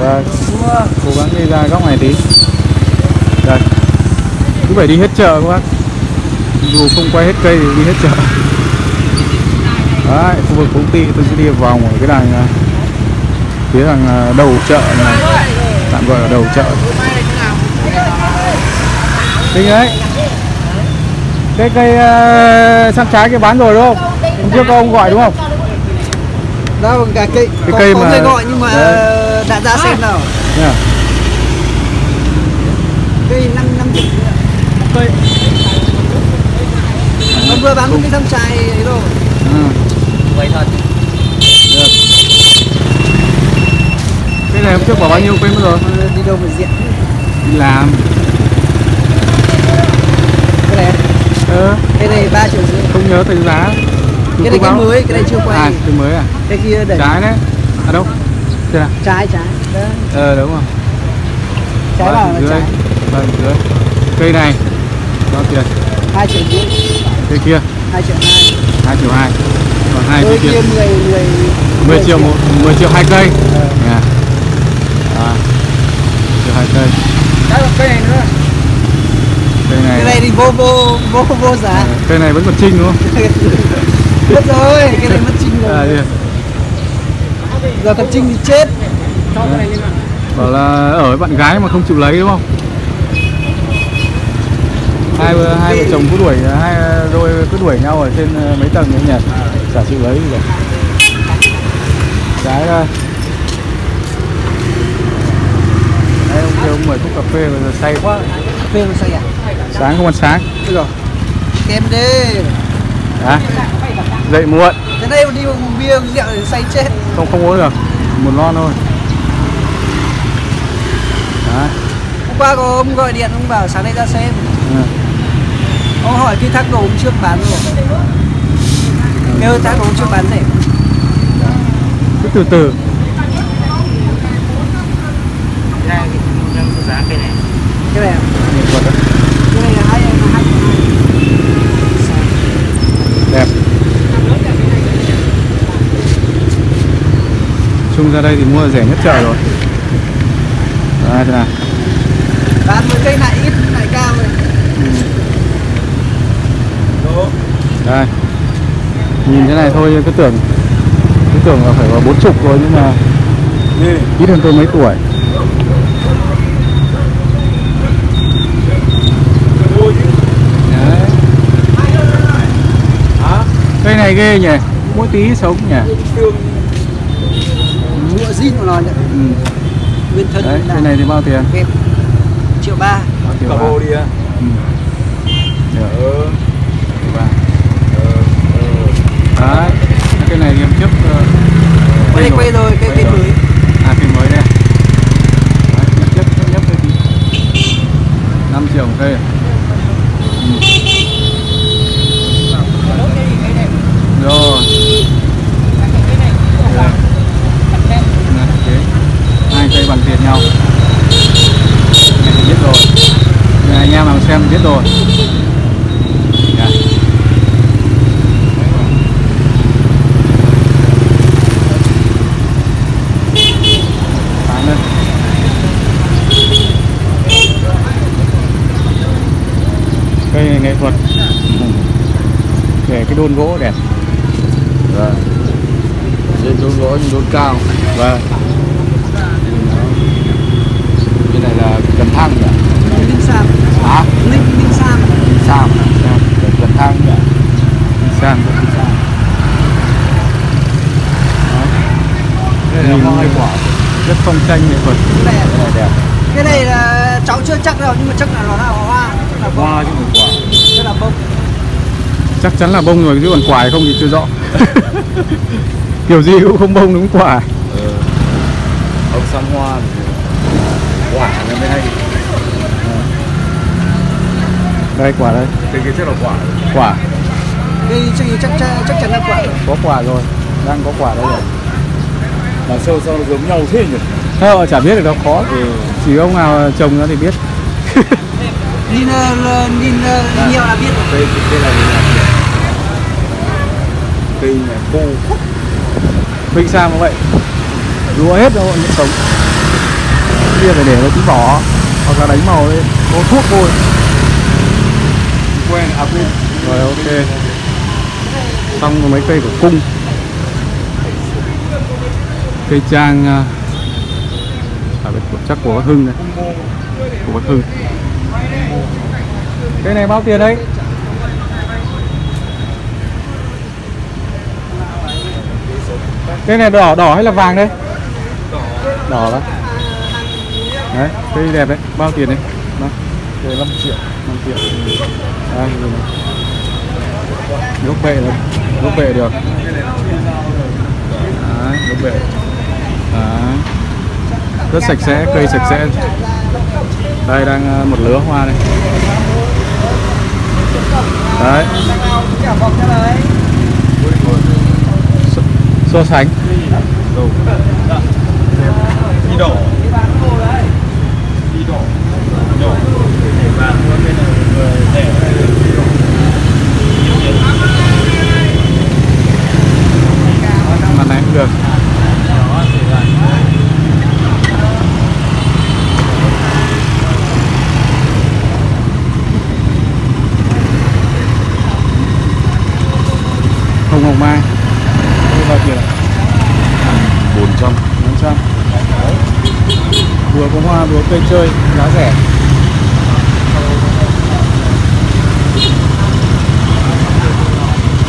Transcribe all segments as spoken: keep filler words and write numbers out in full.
Vâng, cố gắng đi ra góc này tí. Đây, cứ phải đi hết chợ các bác. Dù không quay hết cây thì đi hết chợ. Đấy, khu vực công ty tôi sẽ đi vòng ở cái đằng phía đằng đầu chợ này, tạm gọi là đầu chợ. Tính đấy. Cái cây uh, sang trái kia bán rồi đúng không? Hôm trước ông gọi đúng không? Đâu, cái cây, cái có, cây có mà gọi nhưng mà đấy. Đã ra xem nào. Yeah. Cây năm năm chục. Cây. Ông vừa bán một cái sang trái ấy rồi. À. Vậy thật. Được. Cái này hôm trước bỏ bao nhiêu cây rồi? Đi đâu mà diện? Đi làm. Cái này ờ. Cái này ba triệu rưỡi. Không nhớ tính giá. Cái này cái mới, cái này chưa quay. À, cái mới à? Cái kia đẩy. Trái đấy. À đâu? Thế à? Trái, trái. Đấy. Ờ, đúng rồi. Trái vào là trái. ba triệu rưỡi. Cây này bao tiền? hai triệu rưỡi. Cây kia? hai triệu hai. hai triệu hai. Còn hai cây kia. Cây kia mười, mười, mười, mười triệu. mười triệu hai cây. Ờ. À. À. mười triệu hai cây. Trái vào cây này nữa. Cây này, cái này thì vô vô vô vô giá. À, cây này vẫn còn trinh đúng không? Biết rồi, cái này mất trinh rồi. À, giờ thật trinh thì chết. À, bảo là ở với bạn gái mà không chịu lấy đúng không? Hai hai vợ chồng cứ đuổi hai đôi cứ đuổi nhau ở trên mấy tầng đấy nhỉ? Chả chịu lấy gì rồi. Cái đây. Đấy, ông kia ông mời cốc cà phê bây giờ say quá. Cà phê nó say à? Sáng không ăn sáng. Được rồi. Kem đi. À, dậy muộn. Thế đây mà đi uống bia rượu thì say chết. Không không uống được, một lon thôi. Đấy. Hôm qua có ông gọi điện ông bảo sáng nay ra xem. À. Ông hỏi cái thác đồ hôm trước bán rồi. Nếu thác đồ hôm trước bán rẻ. Cứ từ từ. Cái này giá cái này. Cái này à? Cái này là hai hai. Đẹp. Chung ra đây thì mua rẻ nhất chợ rồi. Đấy, thế nào? Bán với cây này ít, này cao rồi. Ừ. Đây. Nhìn thế này thôi cứ tưởng cứ tưởng là phải vào bốn chục rồi nhưng mà ít hơn tôi mấy tuổi. Cây này ghê nhỉ, mỗi tí sống nhỉ. Mua zin của nó nhỉ. Nguyên thân. Đấy, cây này thì bao tiền? một triệu ba. Cả bồ đi à? Ừ. Ờ. Đấy, cái này em trước quay rồi. Quay rồi, cái cây mới. À, cây mới đây. Đấy, nhấp nhấp thôi tí. năm triệu một cây à? Rồi. Hai cây bằng tiền nhau. Này thì biết rồi. Này anh em nào xem biết rồi. Đấy. Cây này nghệ thuật. Để cái đôn gỗ đẹp. Vâng. Trên đốn gỗ nhưng đốn cao. Vâng. Cái này là cần thăng nhỉ? Linh sam. Hả? Linh linh sam. Linh sam. Cần thăng nhỉ? Linh sam. Đây là hoa quả rất phong tranh nghệ thuật. Cái này đẹp. Cái này là cháu chưa chắc đâu nhưng mà chắc là nó là hoa. Là hoa chứ không quả. Rất là bông. Chắc chắn là bông rồi chứ còn quả hay không thì chưa rõ. Kiểu gì cũng không bông đúng quả. Ừ. Ông xăm hoa quả này mới hay. À. Đây quả đây. Cái kia chắc là quả. Quả. Cái kia chắc chắc chắn là quả. Có quả rồi, đang có quả đây rồi. Mà sâu sâu nó giống nhau thế nhỉ? Thôi chả biết được đâu khó. Ừ. Chỉ ông nào trồng nó thì biết. Nhìn nhìn nhiều là biết. Đây đây là cây này khô. Linh sam cũng vậy. lúa hết rồi vẫn sống. Kia phải để nó tí bỏ hoặc là đánh màu lên, có thuốc thôi. Quen ập lên. Rồi ok. Xong rồi mấy cây của cung. Cây trang à, chắc của bác Hưng này. Của bác Hưng. Cây này bao tiền đấy? Cây này đỏ đỏ hay là vàng đấy? Đỏ đó. Đấy, cây đẹp đấy, bao tiền đấy? Đó. năm triệu, năm triệu. Đây, gốc bệ được, gốc bệ được. Đấy, gốc bệ. Đấy. Rất sạch sẽ, cây sạch sẽ. Đây đang một lứa hoa đây. Đấy. So, so sánh. Đi đổ. Đi đổ. Đổ. Mặt này cũng được. Hồng hồng mai. Bao nhiêu? bốn trăm. bốn trăm. Vừa có hoa vừa cây chơi giá rẻ.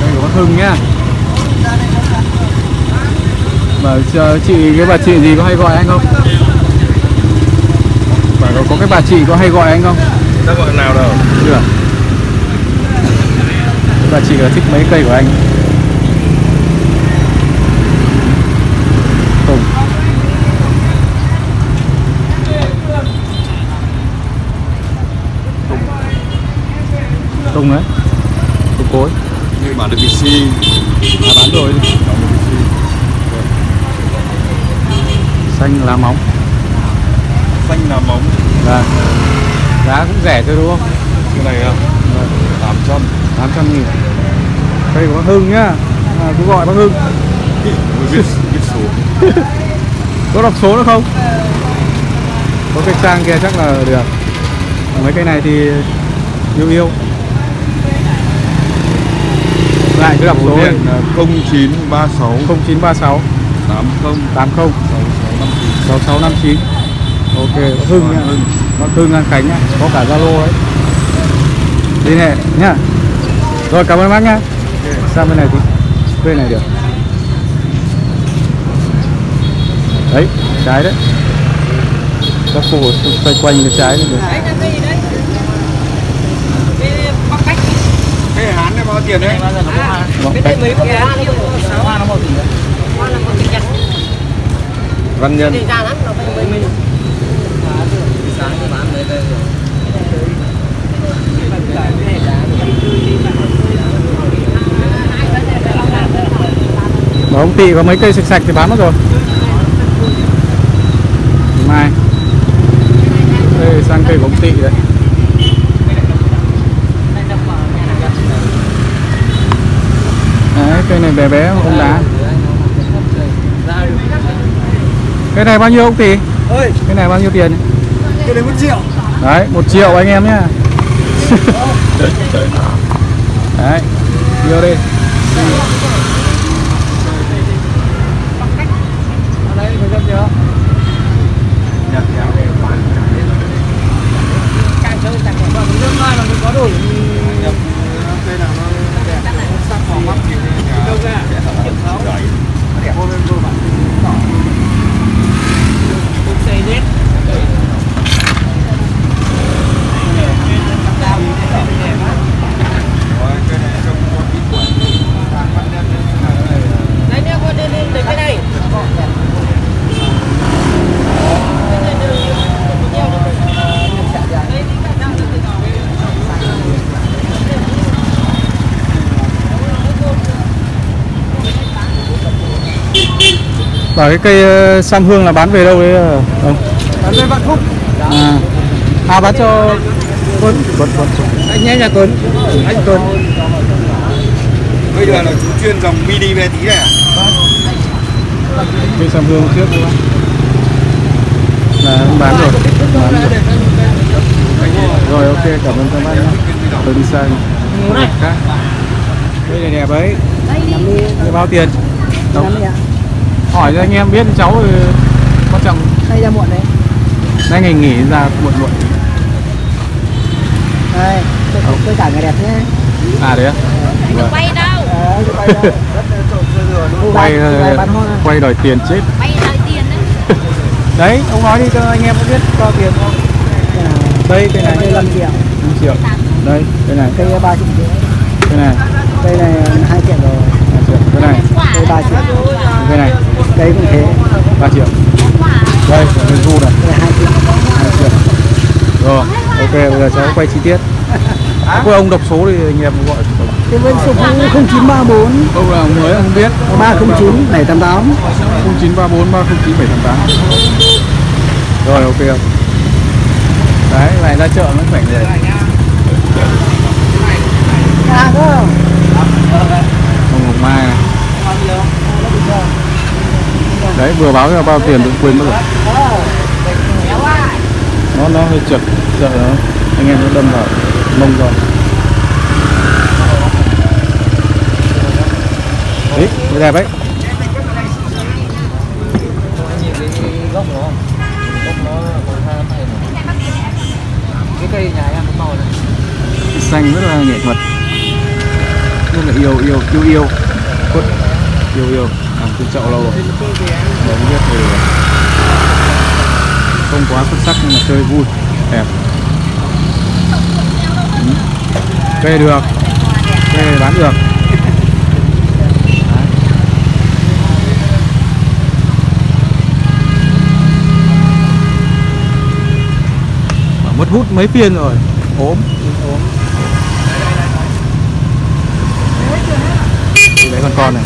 Đây của bác Hưng nhá. Bà chị, cái bà chị gì có hay gọi anh không? Bà có cái bà chị có hay gọi anh không? Đã gọi nào đâu? Chưa. Bà chị là thích mấy cây của anh. Tùng. Tùng. Tùng đấy. Tùng cối. Nhưng mà được bị si. À, bán rồi. Xanh lá móng. Xanh lá móng. Dạ. Giá cũng rẻ thôi đúng không? Cái này không? tám trăm. tám trăm nghìn. Cây của bác Hưng nhá. À, cứ gọi bác Hưng. Biết, biết số. Có đọc số nữa không? Có cái trang kia chắc là được. Mấy cây này thì yêu yêu. Lại cứ đọc số điện không chín ba sáu không chín ba sáu tám không tám không sáu sáu năm chín. Ok, bác Hưng nhá. Bác Hưng An Khánh nhá. Có cả Zalo đấy. Liên hệ nhá. Rồi cảm ơn bác nhá. Okay. Sang bên này thì quê này được. Đấy, trái đấy. Các khu xoay quanh cái trái này được. Cái hán này bao tiền đấy? Cái mấy cái hán này nó bao tiền đấy? Văn nhân. Ở ông Tị có mấy cây sạch sạch thì bán mất rồi. Mai đây sang cây của ông Tị đấy. Đấy, cây này bé bé ông đá. Cái này bao nhiêu ông Tị? Cái này bao nhiêu tiền? Cái này một triệu. Đấy, một triệu anh em nhá. Đấy, vô đi. Và cái cây sam hương là bán về đâu đấy không? Bán về Vạn Phúc. À, à bán cho Tuấn. Tuấn, Tuấn. Anh nhé nhà Tuấn. Anh Tuấn. Bây giờ là chú chuyên dòng mini bé tí này à? cây sam hương trước là bán rồi, bán rồi. Rồi ok, cảm ơn các bạn nhé. Tôi đi sang đây này đẹp ấy. Bao tiền? Hỏi cho anh em biết, cháu có chồng. Đây ra muộn đấy. Nay ngày nghỉ ra muộn muộn. Đây, tôi cả ngày đẹp nhé. À đấy á? Quay đâu? Quay quay đòi tiền chết. Quay đòi tiền đấy. Đấy, ông nói đi cho anh em có biết bao tiền không? Đây cái này năm triệu. năm triệu. Đây, cái này cây ba triệu. Cái này. Cây này hai triệu rồi. hai triệu. Cái này cây ba triệu. Cái này. Cây cũng thế. ba triệu. Đây, mình thu này. Đây hai triệu. hai triệu. Rồi, ok, bây giờ cháu quay chi tiết. Các ông đọc số thì anh em gọi. Cái bên số không chín ba bốn. Ông là mới không biết. ba không chín bảy tám tám. không chín ba bốn ba không chín bảy tám tám. Rồi ok. Đấy, này ra chợ mới phải để à, không? Hồng Mai này. Đấy, vừa báo ra bao tiền cũng quên mất rồi. Nó nó hơi trượt, chợ nó anh em nó đâm vào mông rồi. Đấy, đẹp đấy. Cây nhà em màu này. Xanh rất là nghệ thuật. Rất là yêu yêu yêu yêu. Quất. Yêu yêu. À, từ chậu lâu rồi. Đấy, biết thì không quá xuất sắc nhưng mà chơi vui, đẹp. Ừ. Cây được. Cây này bán được. Mất hút mấy phiên rồi, ốm ốm. Đấy con con này.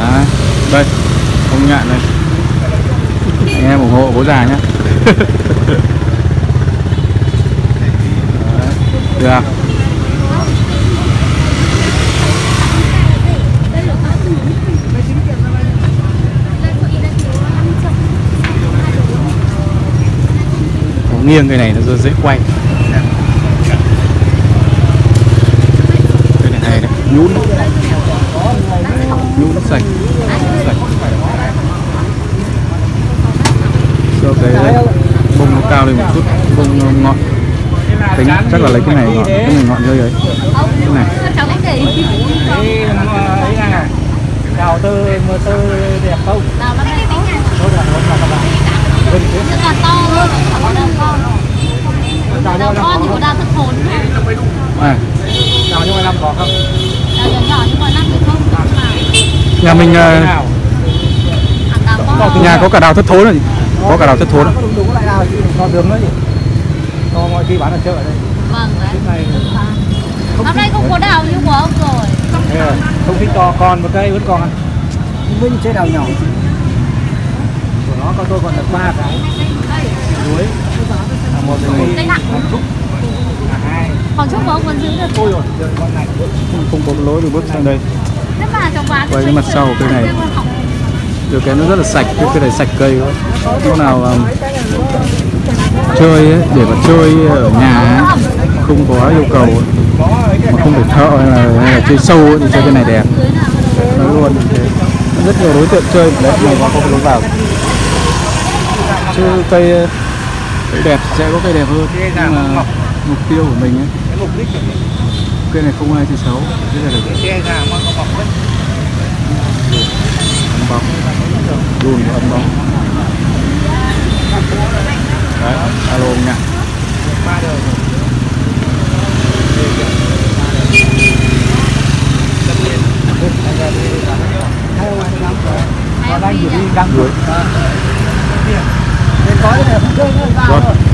Đấy. Đây, ông Nhạn này. Anh em ủng hộ bố già nhá. Được. Nghiêng cái này nó dễ quay. Cái này hay này, nhún nhún sạch sạch. Sau cái đây bông nó cao lên một chút, bông ngọn. Tính chắc là lấy cái này ngọn, cái này ngọn rơi đấy. Cái này. Đào tơ mơ tơ đẹp không? Đào to luôn. Đào con thì có đào thật hồn nha. Đào nhưng mà năm có không? Đào nhỏ nhỏ nhưng mà năm thì không. Nhà mình nhà có cả đào thất thốn rồi. Có cả đào thất thốn. Đúng lại đào con đường đấy. Cho mọi khi bán ở chợ đây. Vâng đấy. Năm nay không có đào nhưng của ông rồi. Không thích to con một cây vẫn còn. Vinh chơi đào nhỏ. Của nó con tôi còn được ba cái. Dưới. Một cái nặng. Còn chúc của ông còn giữ được. Thôi rồi, con này không có lối được bước sang đây. Quay cái mặt sau của cây này. Điều cái nó rất là sạch, cái cây này sạch cây quá. Lúc nào um, chơi ấy, để mà chơi ở nhà ấy, không có yêu cầu mà không phải thợ hay là, hay là chơi sâu ấy, thì chơi cái này đẹp. Nói luôn thế. Rất nhiều đối tượng chơi đấy mà nó không có lối vào. Chứ cây cây đẹp sẽ có cây đẹp hơn, nhưng mà mục tiêu của mình ấy, cây này không ai chơi xấu, rất là được. Ấm bóng, đùn ấm bóng. Đấy, alo nha. Rồi.